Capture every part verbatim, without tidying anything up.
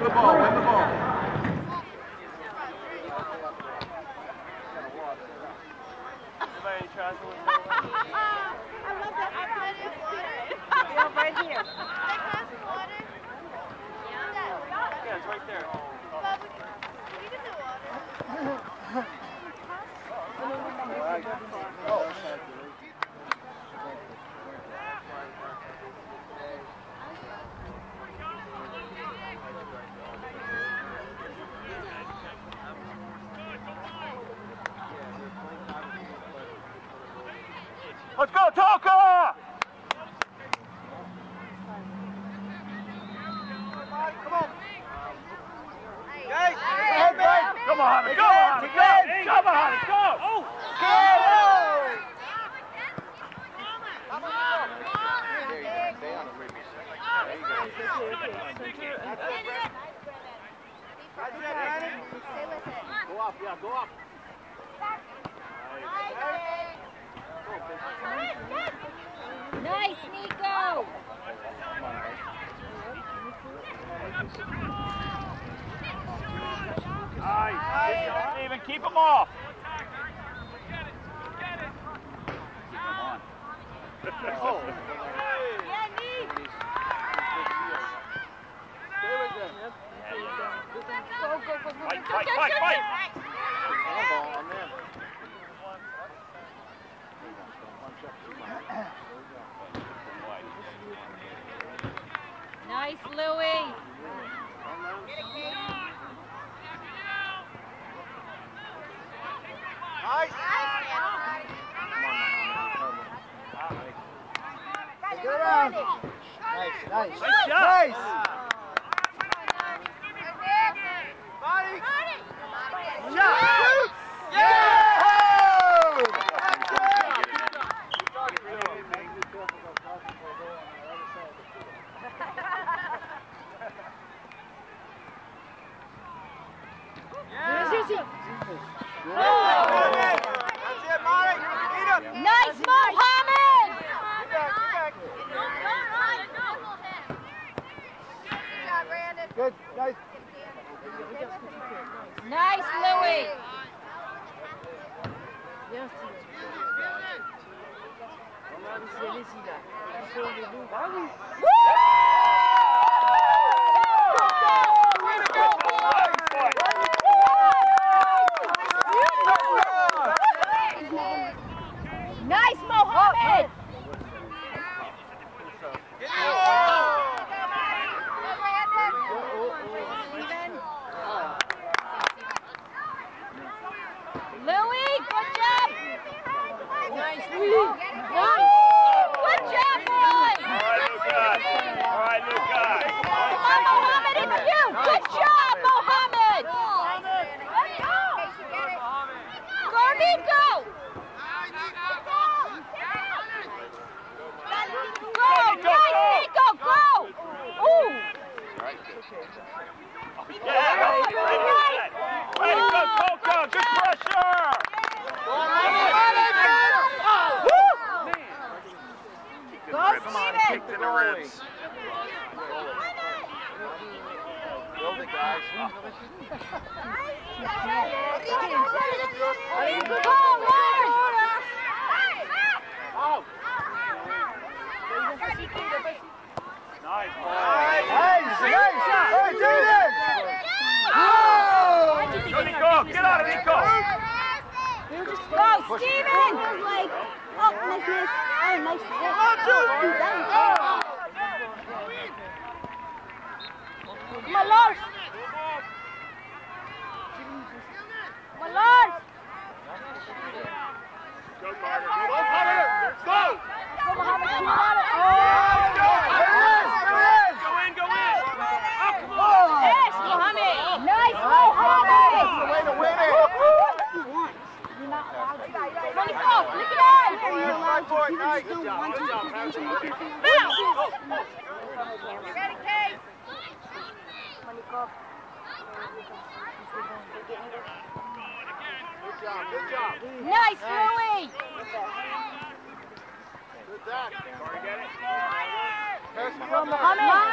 win the ball, win the ball. Everybody tries to win the ball. I love that. I put it in water. Yeah, right here. They pass the water. Yeah, it's right there. But we can, we can do water. Oh, let's go, Toca! Come on. Guys, come on, come on, go, on, go, come on, go! Oh, go! Go up, yeah, go up. Nice, Nico! Nice. Even keep him off. Get it. Get it. Keep him on. Oh. Yeah, Nick. Stay with them. There you go. Go, go, go, go. Fight, fight, fight, fight. Handball on them. Nice, Louie. Get it, Kate. Nice. Good round. Nice, nice. Nice. Nice. Body. Body. Shot. Yeah. Nice, Louie. Bien, Steve. Allez-y, allez-y, là. Rendez-vous. Bravo. Nice, Mohammed.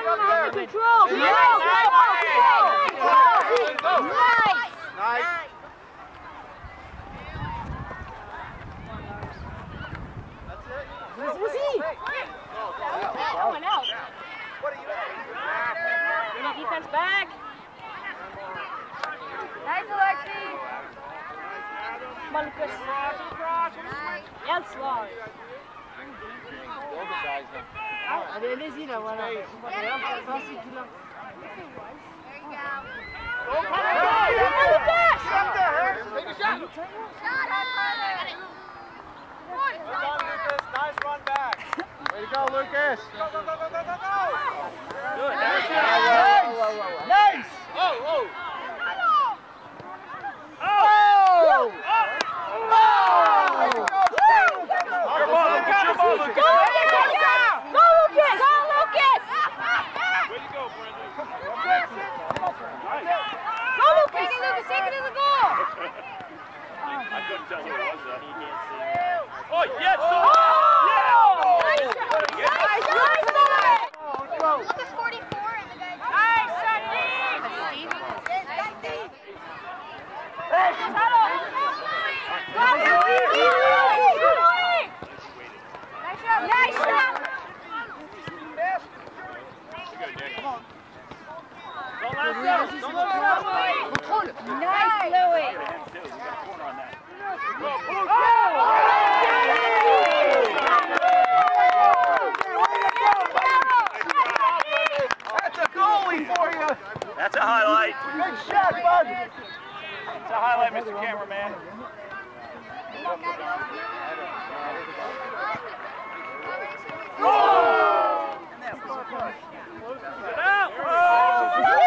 Mohammed, Mohammed, control. Yes. Yes. Runs back. Nice, Alexi. Come on, Chris. And slide. Nice run back. Way to go, Lucas. Go, go, go, go, go, go, go. Good. Nice. Nice. Oh, oh. Oh! Oh! Go, Lucas. Go, Lucas. Go, Lucas. Way to go, Brendan. Go, Lucas. Take it, Lucas. Take it in the goal. I couldn't tell who it was, though. He can't see. Oh, yes, oh, oh, yeah. Nice shot. Nice shot. Nice shot. Look at forty-four and the guy. Nice shot, Steve. Nice, Steve. Hey, settle. Go, Steve. Nice shot. Nice shot. Come on. Don't last out. Don't look around. Nice, Louis. You got a corner on that. Oh! That's a highlight. Good shot, bud. That's a highlight, Mister Cameraman. Oh! Get out! Go! Go! Go! Go! Go! Go! Go! Go!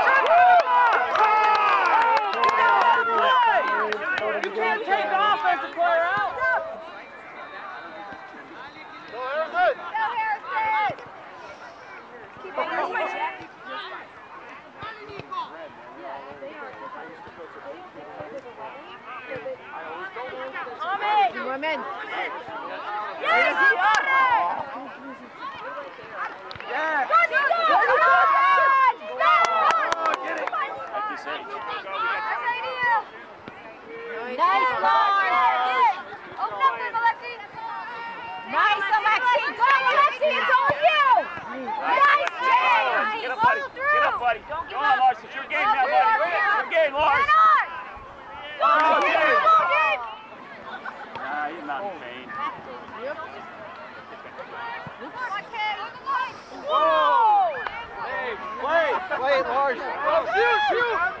Wait, Lars. Oh, shoot, shoot.